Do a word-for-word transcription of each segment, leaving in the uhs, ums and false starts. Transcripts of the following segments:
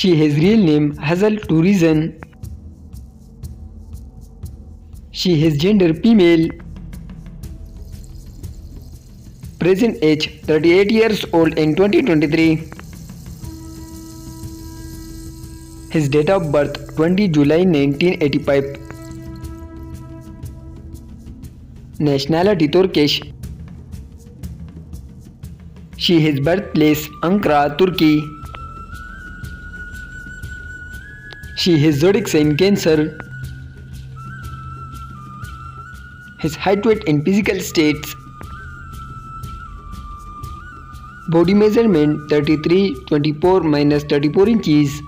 She has real name Hazal Türesan. She has gender female. Present age thirty-eight years old in twenty twenty-three. His date of birth twentieth of July nineteen eighty-five. Nationality Turkish. She has birthplace Ankara, Turkey. She has zodiac sign Cancer. His height, weight and physical states. Body measurement thirty-three, twenty-four minus thirty-four inches.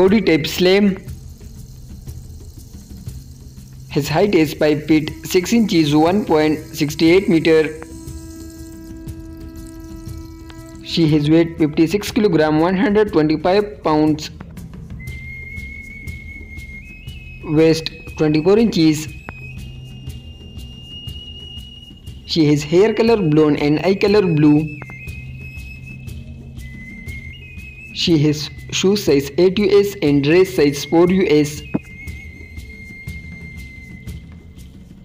Body type slim. His height is five feet six inches one point six eight meter. She has weight fifty-six kilograms one hundred twenty-five pounds. Waist twenty-four inches. She has hair color blonde and eye color blue. She has shoe size eight U S and dress size four U S.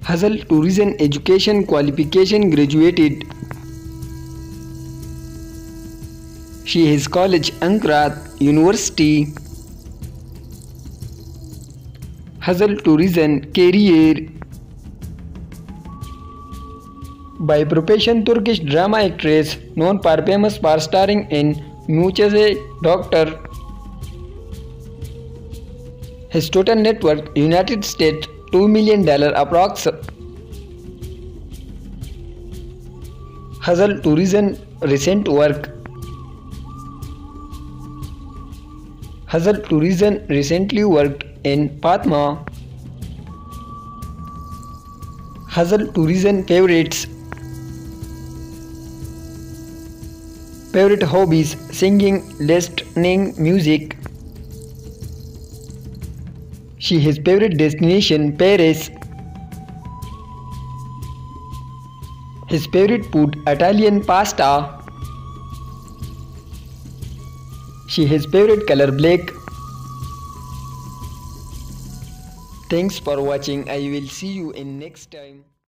Hazal Türesan education qualification graduated. She has college Ankara University. Hazal Türesan career. By profession Turkish drama actress, known for famous for starring in Nuceze Doctor. His total net worth United States two million dollars approx. Hazal Türesan recent work. Hazal Türesan recently worked in Fatma. Hazal Türesan favorites. Favorite hobbies: singing, listening, music. She has favorite destination Paris. His favorite food Italian pasta. She has favorite color black. Thanks for watching. I will see you in next time.